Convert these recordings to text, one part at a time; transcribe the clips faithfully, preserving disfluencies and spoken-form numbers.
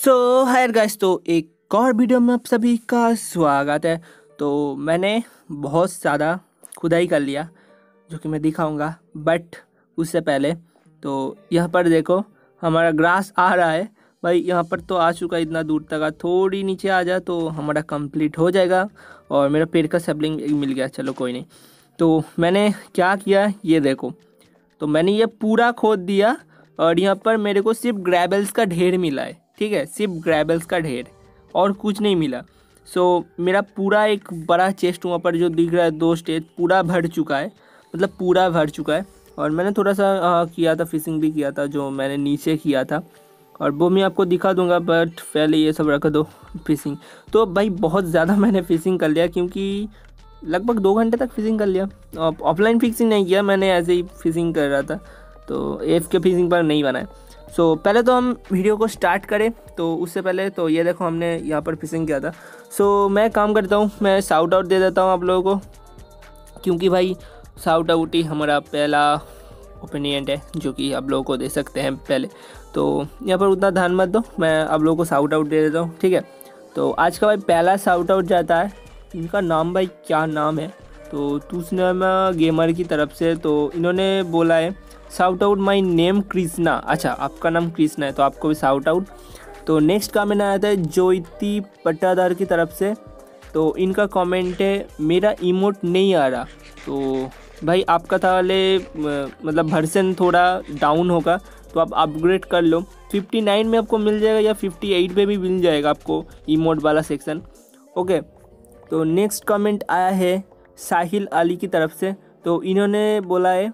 सो hi guys, तो एक और वीडियो में आप सभी का स्वागत है। तो मैंने बहुत ज़्यादा खुदाई कर लिया जो कि मैं दिखाऊंगा, बट उससे पहले तो यहाँ पर देखो हमारा ग्रास आ रहा है भाई। यहाँ पर तो आ चुका है इतना दूर तक, थोड़ी नीचे आ जा तो हमारा कंप्लीट हो जाएगा। और मेरा पेड़ का सैपलिंग मिल गया, चलो कोई नहीं। तो मैंने क्या किया ये देखो, तो मैंने ये पूरा खोद दिया और यहाँ पर मेरे को सिर्फ ग्रेबल्स का ढेर मिला है, ठीक है, सिर्फ ग्रेबल्स का ढेर और कुछ नहीं मिला। सो so, मेरा पूरा एक बड़ा चेस्ट वहाँ पर जो दिख रहा है दो स्टेज पूरा भर चुका है, मतलब पूरा भर चुका है। और मैंने थोड़ा सा आ, किया था, फिशिंग भी किया था जो मैंने नीचे किया था और वो मैं आपको दिखा दूंगा, बट पहले ये सब रख दो। फिशिंग तो भाई बहुत ज़्यादा मैंने फिशिंग कर लिया, क्योंकि लगभग दो घंटे तक फिशिंग कर लिया। ऑफलाइन फिशिंग नहीं किया मैंने, ऐसे ही फिशिंग कर रहा था तो एफ के फिशिंग पर नहीं बनाए। सो so, पहले तो हम वीडियो को स्टार्ट करें, तो उससे पहले तो ये देखो हमने यहाँ पर फिशिंग किया था। सो so, मैं काम करता हूँ, मैं साउट आउट दे देता हूँ आप लोगों को, क्योंकि भाई साउट आउट ही हमारा पहला ओपिनियन है जो कि आप लोगों को दे सकते हैं पहले। तो यहाँ पर उतना ध्यान मत दो, मैं आप लोगों को साउट आउट दे देता हूँ, ठीक है। तो आज का भाई पहला साउट आउट जाता है, इनका नाम भाई क्या नाम है, तो तूसनामा गेमर की तरफ से। तो इन्होंने बोला है shout out my name Krishna. अच्छा, आपका नाम कृष्णा है तो आपको भी साउट आउट। तो नेक्स्ट कमेंट आया था ज्योति पट्टादार की तरफ से, तो इनका कमेंट है मेरा इमोट नहीं आ रहा। तो भाई आपका था वाले मतलब वर्जन थोड़ा डाउन होगा तो आप अपग्रेड कर लो, फिफ्टी नाइन में आपको मिल जाएगा या फिफ्टी एट में भी मिल जाएगा आपको इमोट वाला सेक्शन, ओके। तो नेक्स्ट कमेंट आया है साहिल अली की तरफ से, तो इन्होंने बोला है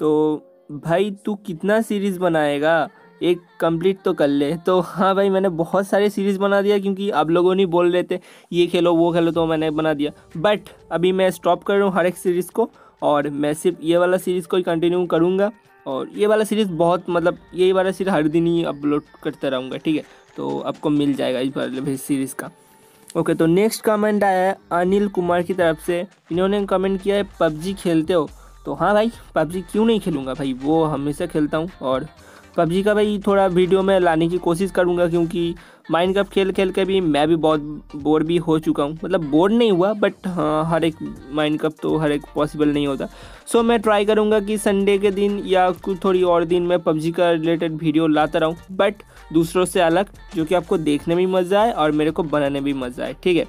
तो भाई तू कितना सीरीज़ बनाएगा, एक कंप्लीट तो कर ले। तो हाँ भाई मैंने बहुत सारे सीरीज़ बना दिया, क्योंकि आप लोगों ने बोल रहे थे ये खेलो वो खेलो तो मैंने बना दिया, बट अभी मैं स्टॉप कर रहा हूँ हर एक सीरीज़ को और मैं सिर्फ ये वाला सीरीज़ को ही कंटिन्यू करूँगा। और ये वाला सीरीज़ बहुत मतलब ये वाला सीरीज़ हर दिन ही अपलोड करता रहूँगा, ठीक है। तो आपको मिल जाएगा इस वाले भी सीरीज़ का, ओके। तो नेक्स्ट कमेंट आया है अनिल कुमार की तरफ से, इन्होंने कमेंट किया है पबजी खेलते हो। तो हाँ भाई पबजी क्यों नहीं खेलूँगा भाई, वो हमेशा खेलता हूँ। और पबजी का भाई थोड़ा वीडियो में लाने की कोशिश करूँगा, क्योंकि माइनक्राफ्ट खेल खेल के भी मैं भी बहुत बोर भी हो चुका हूँ, मतलब बोर नहीं हुआ बट हाँ हर एक माइनक्राफ्ट तो हर एक पॉसिबल नहीं होता। सो so, मैं ट्राई करूँगा कि संडे के दिन या कुछ थोड़ी और दिन मैं पबजी का रिलेटेड वीडियो लाता रहूँ, बट दूसरों से अलग, जो कि आपको देखने में मज़ा आए और मेरे को बनाने भी मज़ा आए, ठीक है।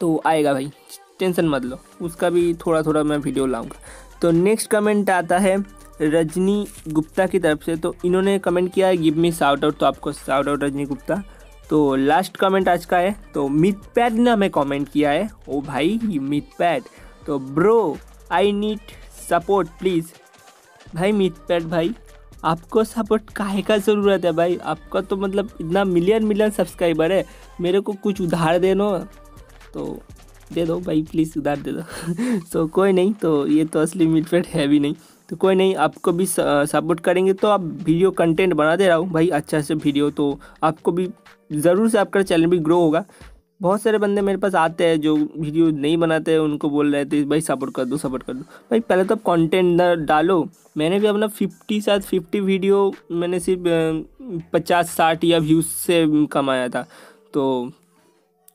तो आएगा भाई, टेंशन मत लो, उसका भी थोड़ा थोड़ा मैं वीडियो लाऊँगा। तो नेक्स्ट कमेंट आता है रजनी गुप्ता की तरफ से, तो इन्होंने कमेंट किया है गिव मी साउट आउट, तो आपको साउट आउट रजनी गुप्ता। तो लास्ट कमेंट आज का है, तो मिथ पैड ने हमें कमेंट किया है, ओ भाई मिथ पैड, तो bro I need support please. भाई मिथ पैड भाई आपको सपोर्ट काहे का ज़रूरत है भाई, आपका तो मतलब इतना मिलियन मिलियन सब्सक्राइबर है, मेरे को कुछ उधार दे दो, तो दे दो भाई प्लीज़, उधार दे दो। सो कोई नहीं, तो ये तो असली मिथ पैड है भी नहीं, तो कोई नहीं, आपको भी सपोर्ट करेंगे तो आप वीडियो कंटेंट बना दे रहा हूँ भाई, अच्छा से वीडियो, तो आपको भी ज़रूर से आपका चैनल भी ग्रो होगा। बहुत सारे बंदे मेरे पास आते हैं जो वीडियो नहीं बनाते हैं, उनको बोल रहे थे भाई सपोर्ट कर दो सपोर्ट कर दो। भाई पहले तो आप कंटेंट डालो, मैंने भी अपना फिफ्टी साथ फिफ्टी वीडियो मैंने सिर्फ पचास साठ या व्यूज़ से कमाया था, तो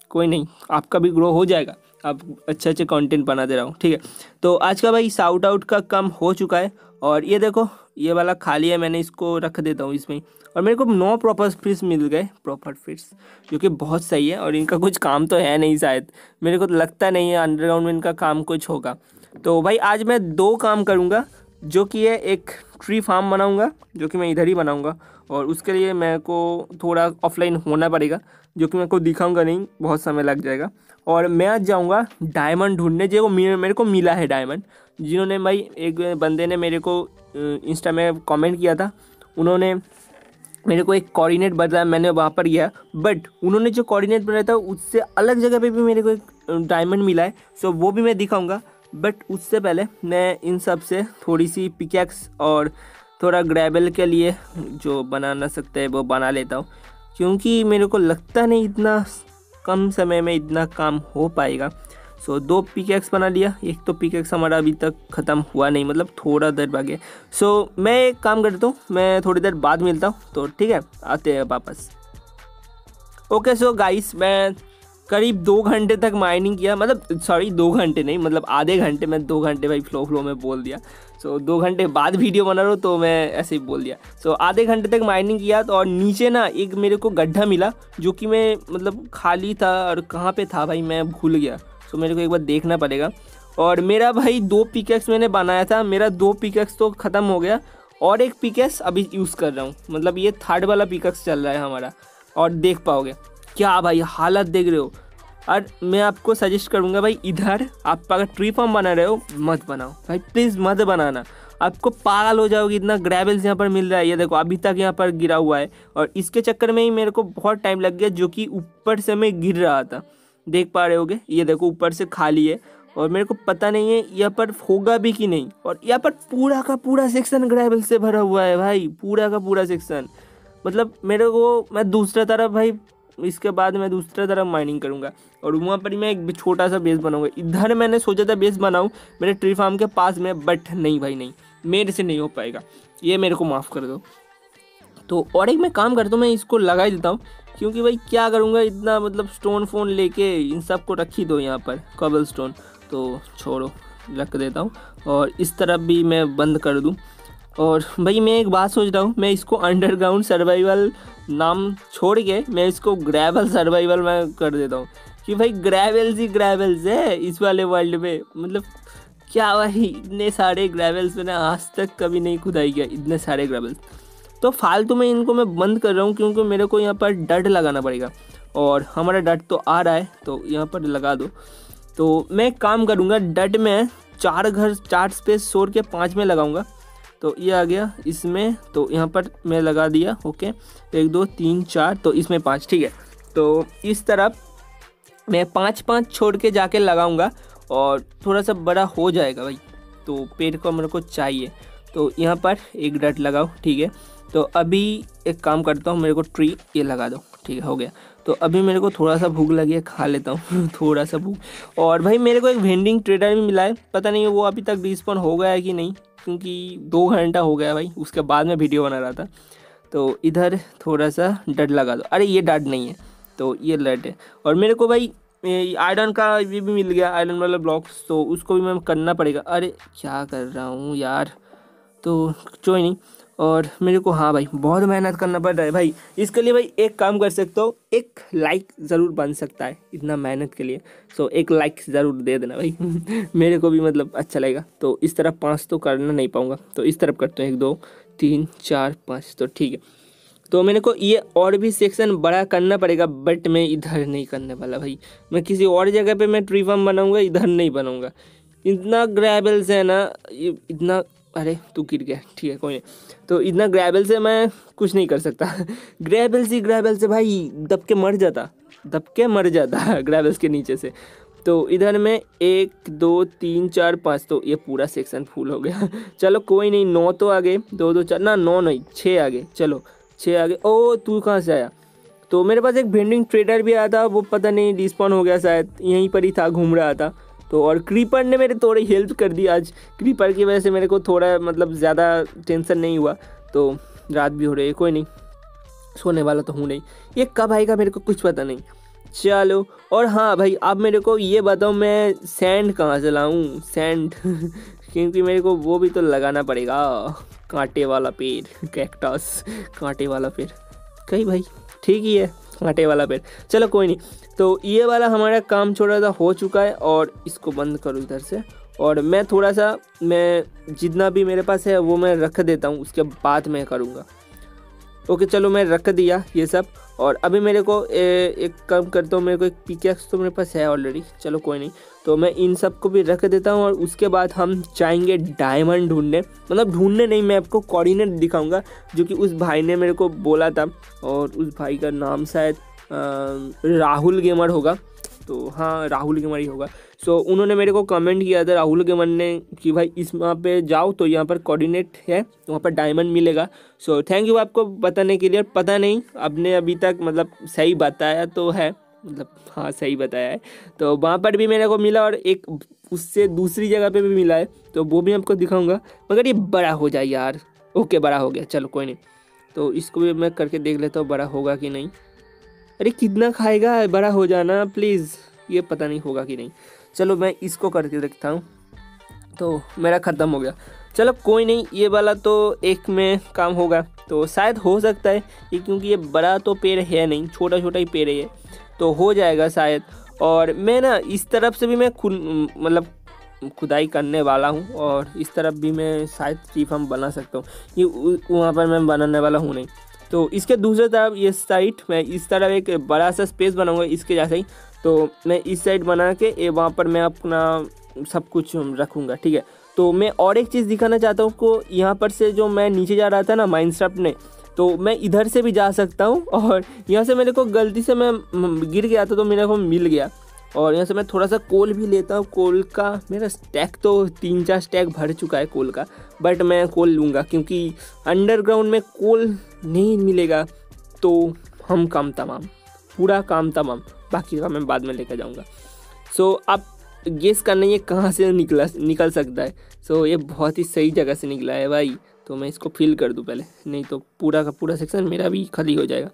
कोई नहीं आपका भी ग्रो हो जाएगा, आप अच्छे अच्छे कंटेंट बना दे रहा हूँ, ठीक है। तो आज का भाई साउट आउट का कम हो चुका है और ये देखो ये वाला खाली है, मैंने इसको रख देता हूँ इसमें। और मेरे को नौ प्रॉपर फिट्स मिल गए, प्रॉपर फिट्स जो कि बहुत सही है। और इनका कुछ काम तो है नहीं शायद, मेरे को तो लगता नहीं है अंडरग्राउंड में इनका काम कुछ होगा। तो भाई आज मैं दो काम करूँगा, जो कि है एक ट्री फार्म बनाऊँगा जो कि मैं इधर ही बनाऊँगा, और उसके लिए मेरे को थोड़ा ऑफलाइन होना पड़ेगा जो कि मेरे को दिखाऊंगा नहीं, बहुत समय लग जाएगा। और मैं आज जाऊँगा डायमंड ढूंढने, जो मेरे को मिला है डायमंड, जिन्होंने भाई एक बंदे ने मेरे को इंस्टा में कमेंट किया था, उन्होंने मेरे को एक कोऑर्डिनेट बताया, मैंने वहाँ पर गया, बट उन्होंने जो कोऑर्डिनेट बनाया था उससे अलग जगह पर भी मेरे को एक डायमंड मिला है, सो वो भी मैं दिखाऊँगा। बट उससे पहले मैं इन सब से थोड़ी सी पिकैक्स और थोड़ा ग्रेवल के लिए जो बनाना सकते हैं वो बना लेता हूँ, क्योंकि मेरे को लगता नहीं इतना कम समय में इतना काम हो पाएगा। सो so, दो पिकैक्स बना लिया, एक तो पिकैक्स हमारा अभी तक ख़त्म हुआ नहीं, मतलब थोड़ा देर बाकी है। सो so, मैं एक काम करता हूँ, मैं थोड़ी देर बाद मिलता हूँ, तो ठीक है आते हैं वापस। ओके सो गाइस मैं करीब दो घंटे तक माइनिंग किया, मतलब सॉरी दो घंटे नहीं मतलब आधे घंटे, मैं दो घंटे भाई फ्लो फ्लो में बोल दिया। सो so, दो घंटे बाद वीडियो बना रहा तो मैं ऐसे ही बोल दिया। सो so, आधे घंटे तक माइनिंग किया तो, और नीचे ना एक मेरे को गड्ढा मिला जो कि मैं मतलब खाली था और कहाँ पे था भाई मैं भूल गया। सो so, मेरे को एक बार देखना पड़ेगा। और मेरा भाई दो पिकैक्स मैंने बनाया था, मेरा दो पिकैक्स तो ख़त्म हो गया और एक पिकैक्स अभी यूज़ कर रहा हूँ, मतलब ये थर्ड वाला पिकैक्स चल रहा है हमारा। और देख पाओगे क्या भाई हालत देख रहे हो। और मैं आपको सजेस्ट करूंगा भाई इधर आप अगर ट्री फार्म बना रहे हो मत बनाओ भाई, प्लीज़ मत बनाना, आपको पागल हो जाओगे। इतना ग्रेवल्स यहाँ पर मिल रहा है, ये देखो अभी तक यहाँ पर गिरा हुआ है और इसके चक्कर में ही मेरे को बहुत टाइम लग गया, जो कि ऊपर से मैं गिर रहा था। देख पा रहे होगे ये देखो ऊपर से खाली है और मेरे को पता नहीं है यहाँ पर होगा भी कि नहीं। और यहाँ पर पूरा का पूरा सेक्शन ग्रेवल से भरा हुआ है भाई, पूरा का पूरा सेक्शन। मतलब मेरे को मैं दूसरा तरफ भाई इसके बाद मैं दूसरा तरफ माइनिंग करूंगा और वहाँ पर मैं एक छोटा सा बेस बनाऊंगा। इधर मैंने सोचा था बेस बनाऊं मेरे ट्री फार्म के पास में, बट नहीं भाई नहीं, मेरे से नहीं हो पाएगा, ये मेरे को माफ़ कर दो। तो और एक मैं काम करता हूँ, मैं इसको लगा ही देता हूँ क्योंकि भाई क्या करूँगा इतना, मतलब स्टोन फोन लेके इन सब को रखी दो यहाँ पर, कबल स्टोन तो छोड़ो रख देता हूँ। और इस तरफ भी मैं बंद कर दूँ। और भाई मैं एक बात सोच रहा हूँ, मैं इसको अंडरग्राउंड सर्वाइवल नाम छोड़ के मैं इसको ग्रेवल सर्वाइवल में कर देता हूँ कि भाई ग्रेवल्स ही ग्रेवल्स है इस वाले वर्ल्ड में। मतलब क्या भाई इतने सारे ग्रेवल्स मैंने आज तक कभी नहीं खुदाई किया, इतने सारे ग्रेवल्स। तो फालतू में इनको मैं बंद कर रहा हूँ क्योंकि मेरे को यहाँ पर डट लगाना पड़ेगा और हमारा डट तो आ रहा है तो यहाँ पर लगा दो। तो मैं काम करूँगा डट में चार घर चार स्पेस छोड़ के पाँच में लगाऊँगा। तो ये आ गया इसमें, तो यहाँ पर मैं लगा दिया ओके, एक दो तीन चार, तो इसमें पाँच ठीक है। तो इस तरफ मैं पाँच पाँच छोड़ के जाके लगाऊंगा और थोड़ा सा बड़ा हो जाएगा भाई, तो पेड़ को मेरे को चाहिए। तो यहाँ पर एक डट लगाओ ठीक है। तो अभी एक काम करता हूँ, मेरे को ट्री ये लगा दो ठीक है, हो गया। तो अभी मेरे को थोड़ा सा भूख लगी है, खा लेता हूँ थोड़ा सा भूख। और भाई मेरे को एक वेंडिंग ट्रेडर भी मिला है, पता नहीं वो अभी तक रिस्पॉन हो गया है कि नहीं क्योंकि दो घंटा हो गया भाई, उसके बाद मैं वीडियो बना रहा था। तो इधर थोड़ा सा डट लगा दो, अरे ये डट नहीं है तो ये लट है। और मेरे को भाई आयरन का ये भी मिल गया, आयरन वाला ब्लॉक्स, तो उसको भी मैं करना पड़ेगा। अरे क्या कर रहा हूँ यार, तो कोई नहीं। और मेरे को हाँ भाई बहुत मेहनत करना पड़ रहा है भाई, इसके लिए भाई एक काम कर सकता हूँ, एक लाइक ज़रूर बन सकता है इतना मेहनत के लिए। सो एक लाइक ज़रूर दे देना भाई मेरे को भी मतलब अच्छा लगेगा। तो इस तरफ पाँच तो करना नहीं पाऊँगा, तो इस तरफ करते हैं एक दो तीन चार पाँच, तो ठीक है। तो मेरे को ये और भी सेक्शन बड़ा करना पड़ेगा, बट मैं इधर नहीं करने वाला भाई, मैं किसी और जगह पर मैं ट्री फार्म बनाऊँगा, इधर नहीं बनाऊँगा। इतना ग्रेवल्स है ना, इतना, अरे तू गिर गया ठीक है कोई नहीं। तो इतना ग्रेवल से मैं कुछ नहीं कर सकता ग्रेवल से ग्रेवल से भाई दब के मर जाता, दब के मर जाता ग्रेवल्स के नीचे से। तो इधर में एक दो तीन चार पाँच, तो ये पूरा सेक्शन फुल हो गया चलो कोई नहीं, नौ तो आगे, दो दो चार ना नौ नहीं छः आगे, चलो छः आगे। ओ तू कहाँ से आया? तो मेरे पास एक वेंडिंग ट्रेडर भी आया था, वो पता नहीं रिस्पॉन हो गया शायद, यहीं पर ही था घूम रहा था। तो और क्रीपर ने मेरे थोड़ी हेल्प कर दी आज, क्रीपर की वजह से मेरे को थोड़ा मतलब ज़्यादा टेंशन नहीं हुआ। तो रात भी हो रही है, कोई नहीं सोने वाला तो हूँ नहीं, ये कब आएगा मेरे को कुछ पता नहीं। चलो और हाँ भाई आप मेरे को ये बताओ मैं सैंड कहाँ से लाऊँ सैंड क्योंकि मेरे को वो भी तो लगाना पड़ेगा, कांटे वाला पेड़, कैक्टस कांटे वाला पेड़ कहीं भाई ठीक ही है कांटे वाला पेड़, चलो कोई नहीं। तो ये वाला हमारा काम छोटा सा हो चुका है और इसको बंद करो इधर से। और मैं थोड़ा सा मैं जितना भी मेरे पास है वो मैं रख देता हूँ, उसके बाद मैं करूँगा। ओके चलो मैं रख दिया ये सब। और अभी मेरे को ए, एक काम करता हूँ, मेरे को एक पिकैक्स तो मेरे पास है ऑलरेडी, चलो कोई नहीं। तो मैं इन सब को भी रख देता हूँ और उसके बाद हम जाएंगे डायमंड ढूंढने, मतलब ढूंढने नहीं मैं आपको कोऑर्डिनेट दिखाऊंगा जो कि उस भाई ने मेरे को बोला था। और उस भाई का नाम शायद राहुल गेमर होगा, तो हाँ राहुल गेमर ही होगा। सो so, उन्होंने मेरे को कमेंट किया था राहुल गेमर ने कि भाई इस वहाँ पे जाओ, तो यहाँ पर कोऑर्डिनेट है वहाँ पर डायमंड मिलेगा। सो थैंक यू आपको बताने के लिए, पता नहीं आपने अभी तक मतलब सही बताया तो है, मतलब हाँ सही बताया है। तो वहाँ पर भी मेरे को मिला और एक उससे दूसरी जगह पे भी मिला है, तो वो भी आपको दिखाऊँगा। मगर ये बड़ा हो जाए यार, ओके बड़ा हो गया चलो कोई नहीं। तो इसको भी मैं करके देख लेता हूँ बड़ा होगा कि नहीं। अरे कितना खाएगा, बड़ा हो जाना प्लीज़। ये पता नहीं होगा कि नहीं। चलो मैं इसको करके देखता हूँ। तो मेरा ख़त्म हो गया। चलो कोई नहीं, ये वाला तो एक में काम होगा, तो शायद हो सकता है ये, क्योंकि ये बड़ा तो पेड़ है नहीं, छोटा छोटा ही पेड़ है, तो हो जाएगा शायद। और मैं ना इस तरफ से भी मैं खुद मतलब खुदाई करने वाला हूँ, और इस तरफ भी मैं शायद ट्री फार्म बना सकता हूँ। ये वहाँ पर मैं बनाने वाला हूँ नहीं, तो इसके दूसरे तरफ ये साइड मैं इस तरफ एक बड़ा सा स्पेस बनाऊँगा इसके जैसा ही। तो मैं इस साइड बना के ये वहाँ पर मैं अपना सब कुछ रखूँगा, ठीक है। तो मैं और एक चीज़ दिखाना चाहता हूँ को यहाँ पर से जो मैं नीचे जा रहा था ना माइनक्राफ्ट में, तो मैं इधर से भी जा सकता हूँ। और यहाँ से मेरे को गलती से मैं गिर गया था तो मेरे को मिल गया। और यहाँ से मैं थोड़ा सा कोल भी लेता हूँ। कोल का मेरा स्टैक तो तीन चार स्टैक भर चुका है कोल का, बट मैं कोल लूँगा क्योंकि अंडरग्राउंड में कोल नहीं मिलेगा तो हम काम तमाम, पूरा काम तमाम, बाकी का मैं बाद में लेकर जाऊँगा। सो so, आप गेस करना ये कहाँ से निकला निकल सकता है। सो so, ये बहुत ही सही जगह से निकला है भाई। तो मैं इसको फिल कर दूँ पहले, नहीं तो पूरा का पूरा सेक्शन मेरा भी खाली हो जाएगा।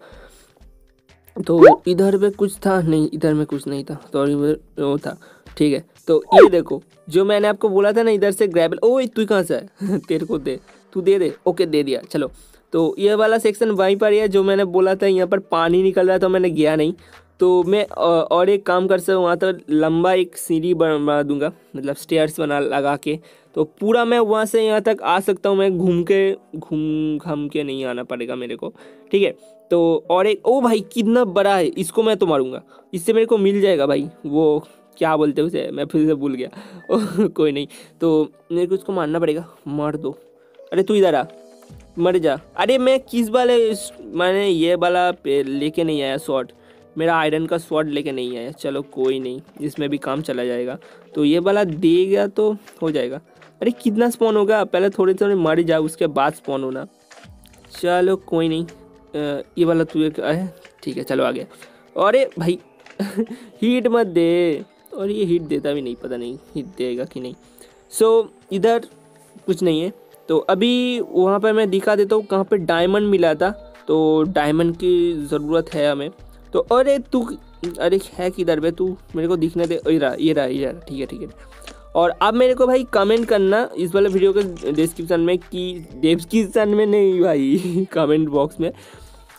तो इधर पे कुछ था नहीं, इधर में कुछ नहीं था, तो इधर वो था, ठीक है। तो ये देखो जो मैंने आपको बोला था ना, इधर से ग्रेवल। ओ तू कहाँ से है? तेरे को दे, तू दे दे। ओके दे दिया। चलो तो ये वाला सेक्शन वहीं पर है जो मैंने बोला था। यहाँ पर पानी निकल रहा था, मैंने गया नहीं। तो मैं और एक काम कर सकता हूँ, वहाँ तक लंबा एक सीढ़ी बना दूँगा, मतलब स्टेयर्स बना लगा के, तो पूरा मैं वहाँ से यहाँ तक आ सकता हूँ। मैं घूम के घूम घाम के नहीं आना पड़ेगा मेरे को, ठीक है। तो और एक, ओ भाई कितना बड़ा है, इसको मैं तो मारूंगा, इससे मेरे को मिल जाएगा भाई। वो क्या बोलते हैं उसे, मैं फिर से भूल गया। ओ, कोई नहीं, तो मेरे को इसको मारना पड़ेगा। मार दो। अरे तू इधर आ, मर जा। अरे मैं किस वाले, मैंने ये वाला लेके नहीं आया शॉट, मेरा आयरन का स्वॉर्ड लेके नहीं आया। चलो कोई नहीं, इसमें भी काम चला जाएगा। तो ये वाला देगा तो हो जाएगा। अरे कितना स्पॉन होगा, पहले थोड़े थोड़े मारी जाओ, उसके बाद स्पॉन होना। चलो कोई नहीं, ये वाला तू एक है, ठीक है। चलो आगे। अरे भाई हीट मत दे। और ये हीट देता भी नहीं, पता नहीं हीट देगा कि नहीं। सो इधर कुछ नहीं है। तो अभी वहाँ पर मैं दिखा देता हूँ कहाँ पर डायमंड मिला था। तो डायमंड की ज़रूरत है हमें। तो अरे तू, अरे है किधर पे तू, मेरे को दिखने दे। ये रहा ये रहा ये रहा, ठीक है ठीक है। और अब मेरे को भाई कमेंट करना इस वाले वीडियो के डिस्क्रिप्शन में कि डिस्क्रिप्शन में नहीं भाई कमेंट बॉक्स में,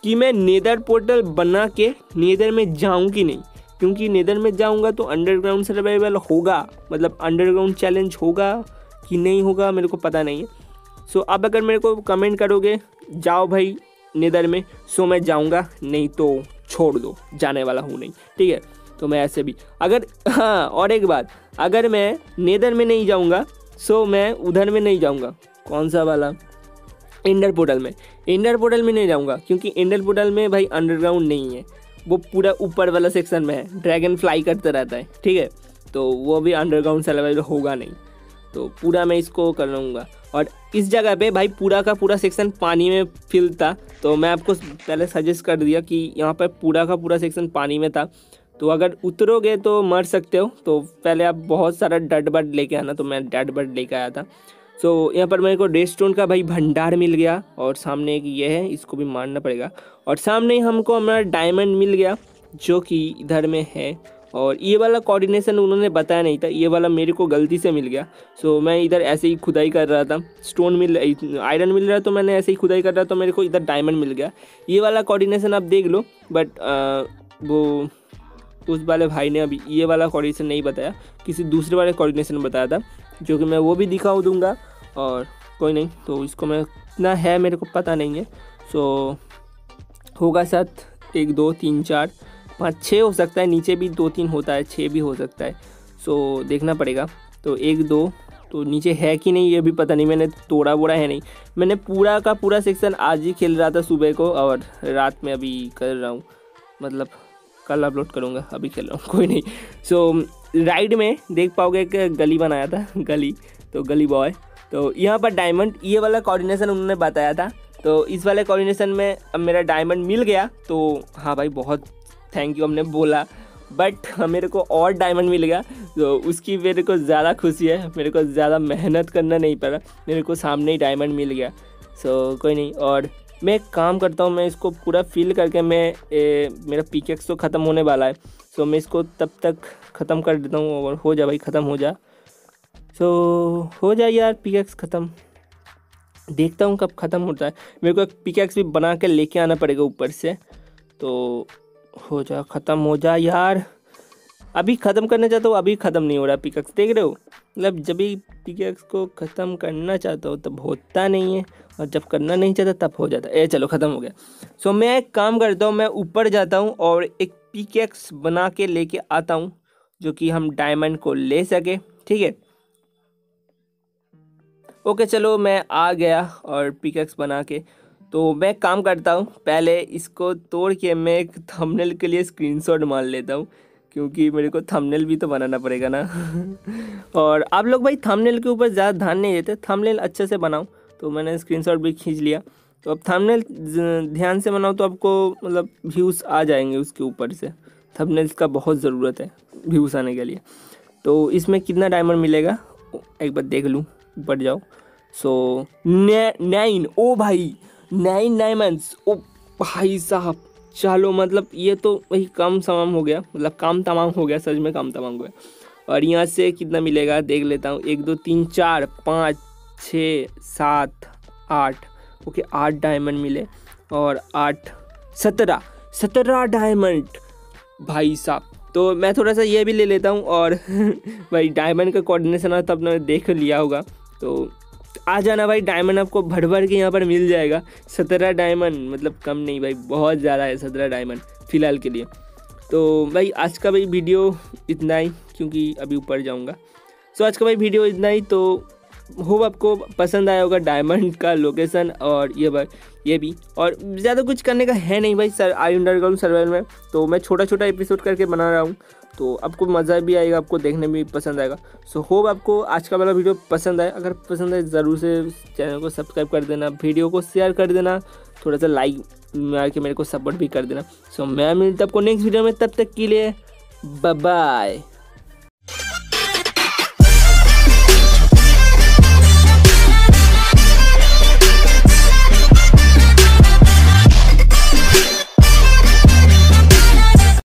कि मैं नेदर पोर्टल बना के नेदर में जाऊं कि नहीं, क्योंकि नेदर में जाऊंगा तो अंडरग्राउंड सर्वाइवल होगा, मतलब अंडरग्राउंड चैलेंज होगा कि नहीं होगा मेरे को पता नहीं है। सो अब अगर मेरे को कमेंट करोगे जाओ भाई नेदर में, सो मैं जाऊँगा, नहीं तो छोड़ दो, जाने वाला हूँ नहीं, ठीक है। तो मैं ऐसे भी अगर, हाँ और एक बात, अगर मैं नेदर में नहीं जाऊँगा सो मैं उधर में नहीं जाऊँगा। कौन सा वाला? एंडर पोर्टल में। एंडर पोर्टल में नहीं जाऊँगा क्योंकि एंडर पोर्टल में भाई अंडरग्राउंड नहीं है, वो पूरा ऊपर वाला सेक्शन में है, ड्रैगन फ्लाई करता रहता है, ठीक है। तो वो भी अंडरग्राउंड सर्वाइवल होगा नहीं, तो पूरा मैं इसको कर लूँगा। और इस जगह पे भाई पूरा का पूरा सेक्शन पानी में फिल था, तो मैं आपको पहले सजेस्ट कर दिया कि यहाँ पर पूरा का पूरा सेक्शन पानी में था, तो अगर उतरोगे तो मर सकते हो। तो पहले आप बहुत सारा डेड बर्ड लेके आना, तो मैं डेड बर्ड लेके आया था। सो यहाँ पर मेरे को रेडस्टोन का भाई भंडार मिल गया, और सामने एक ये है, इसको भी मारना पड़ेगा। और सामने हमको हमारा डायमंड मिल गया जो कि इधर में है। और ये वाला कोऑर्डिनेशन उन्होंने बताया नहीं था, ये वाला मेरे को गलती से मिल गया। सो मैं इधर ऐसे ही खुदाई कर रहा था, स्टोन मिल आयरन मिल रहा, तो मैंने ऐसे ही खुदाई कर रहा था, तो मेरे को इधर डायमंड मिल गया। ये वाला कोऑर्डिनेशन आप देख लो, बट वो उस वाले भाई ने अभी ये वाला कोऑर्डिनेशन नहीं बताया, किसी दूसरे वाले कोऑर्डिनेशन बताया था, जो कि मैं वो भी दिखा दूँगा। और कोई नहीं, तो इसको मैं इतना है मेरे को पता नहीं है। सो होगा साथ एक दो तीन चार पाँच छः हो सकता है, नीचे भी दो तीन होता है, छः भी हो सकता है। सो देखना पड़ेगा। तो एक दो तो नीचे है कि नहीं ये भी पता नहीं, मैंने तोड़ा बोड़ा है नहीं। मैंने पूरा का पूरा सेक्शन आज ही खेल रहा था सुबह को, और रात में अभी कर रहा हूँ, मतलब कल अपलोड करूँगा, अभी खेल रहा हूँ, कोई नहीं। सो राइड में देख पाओगे एक गली बनाया था, गली तो गली बॉय। तो यहाँ पर डायमंड, ये वाला कोऑर्डिनेशन उन्होंने बताया था, तो इस वाले कोऑर्डिनेशन में अब मेरा डायमंड मिल गया। तो हाँ भाई बहुत थैंक यू हमने बोला, बट मेरे को और डायमंड मिल गया, तो उसकी मेरे को ज़्यादा खुशी है। मेरे को ज़्यादा मेहनत करना नहीं पड़ा, मेरे को सामने ही डायमंड मिल गया। सो कोई नहीं। और मैं एक काम करता हूँ, मैं इसको पूरा फिल करके मैं ए, मेरा पिकेक्स तो ख़त्म होने वाला है, सो मैं इसको तब तक ख़त्म कर देता हूँ। और हो जा भाई, ख़त्म हो जा। सो हो जा यार पिकेक्स ख़त्म। देखता हूँ कब ख़त्म होता है। मेरे को एक पिकेक्स भी बना के लेके आना पड़ेगा ऊपर से। तो हो जा, ख़त्म हो जा यार। अभी ख़त्म करना चाहता हूँ, अभी ख़त्म नहीं हो रहा पिकेक्स। देख रहे हो, मतलब जब भी पिकेक्स को ख़त्म करना चाहता हो तब होता नहीं है, और जब करना नहीं चाहता तब हो जाता है। ए चलो ख़त्म हो गया। सो मैं एक काम करता हूँ, मैं ऊपर जाता हूँ और एक पिकेक्स बना के लेके आता हूँ जो कि हम डायमंड को ले सके। ठीक है, ओके चलो मैं आ गया और पिकेक्स बना के। तो मैं काम करता हूँ, पहले इसको तोड़ के मैं एक थंबनेल के लिए स्क्रीनशॉट मार लेता हूँ, क्योंकि मेरे को थंबनेल भी तो बनाना पड़ेगा ना। और आप लोग भाई थंबनेल के ऊपर ज़्यादा ध्यान नहीं देते, थंबनेल अच्छे से बनाओ। तो मैंने स्क्रीनशॉट भी खींच लिया। तो अब थंबनेल ध्यान से बनाओ तो आपको मतलब व्यूज़ आ जाएंगे उसके ऊपर से। थंबनेल्स का बहुत ज़रूरत है व्यूज़ आने के लिए। तो इसमें कितना डायमंड मिलेगा एक बार देख लूँ, बढ़ जाओ। सो नाइन, ओ भाई नाइन डायमंड्स, ओ भाई साहब। चलो मतलब ये तो वही काम तमाम हो गया, मतलब काम तमाम हो गया, सच में काम तमाम हो गया। और यहाँ से कितना मिलेगा देख लेता हूँ। एक दो तीन चार पाँच छः सात आठ, ओके आठ डायमंड मिले। और आठ सत्रह, सत्रह डायमंड भाई साहब। तो मैं थोड़ा सा ये भी ले लेता हूँ। और भाई डायमंड का कोऑर्डिनेशन है, तब ने देख लिया होगा। तो आ जाना भाई, डायमंड आपको भर भर के यहाँ पर मिल जाएगा। सत्रह डायमंड मतलब कम नहीं भाई, बहुत ज़्यादा है सत्रह डायमंड फ़िलहाल के लिए। तो भाई आज का भाई वीडियो इतना ही, क्योंकि अभी ऊपर जाऊँगा। सो आज का भाई वीडियो इतना ही। तो होप आपको पसंद आया होगा डायमंड का लोकेशन और ये बार ये भी। और ज़्यादा कुछ करने का है नहीं भाई सर, आई अंडरग्राउंड सर्वाइवल में तो मैं छोटा छोटा एपिसोड करके बना रहा हूँ। तो आपको मज़ा भी आएगा, आपको देखने में भी पसंद आएगा। सो होप आपको आज का वाला वीडियो पसंद आए। अगर पसंद आए ज़रूर से चैनल को सब्सक्राइब कर देना, वीडियो को शेयर कर देना, थोड़ा सा लाइक मार के मेरे को सपोर्ट भी कर देना। सो मैं मिलता हूं आपको नेक्स्ट वीडियो में, तब तक के लिए बाय बाय।